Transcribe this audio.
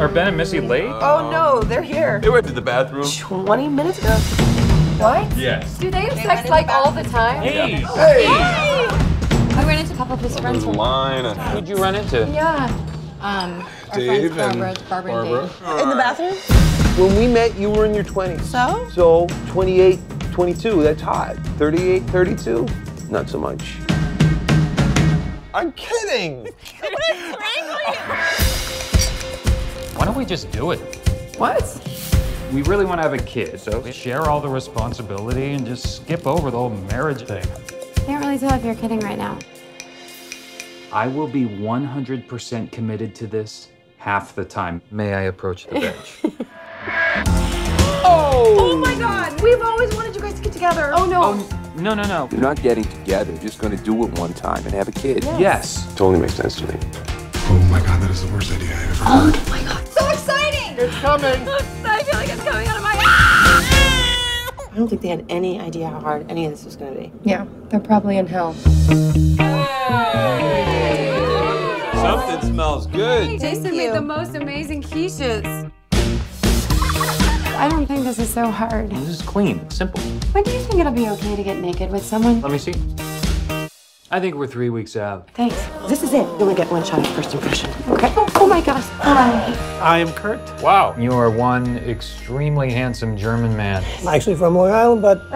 Are Ben and Missy late? Oh no, they're here. They went to the bathroom 20 minutes ago. What? Yes. Do they have sex like all the time? Hey! Hey! I ran into a couple of his friends. Who'd you run into? Yeah. Dave and Barbara. In the bathroom? When we met, you were in your 20s. So? So 28, 22, that's hot. 38, 32, not so much. I'm kidding! Why don't we just do it? What? We really want to have a kid, so share all the responsibility and just skip over the whole marriage thing. I can't really tell if you're kidding right now. I will be 100% committed to this half the time. May I approach the bench? Oh! Oh my God! We've always wanted you guys to get together. Oh no! No, no, no. You're not getting together. You're just going to do it one time and have a kid. Yes. Totally makes sense to me. Oh my God, that is the worst idea I ever heard. Oh my God. So exciting! It's coming! I feel like it's coming out of my ass! I don't think they had any idea how hard any of this was going to be. Yeah, they're probably in hell. Hey. Something smells good. Hey, Jason made the most amazing quiches. I don't think this is so hard. This is clean, simple. When do you think it'll be okay to get naked with someone? Let me see. I think we're 3 weeks out. Thanks. This is it. You only get one shot at first impression. Okay. Oh my gosh. Hi. I am Kurt. Wow. You are one extremely handsome German man. I'm actually from Long Island, but...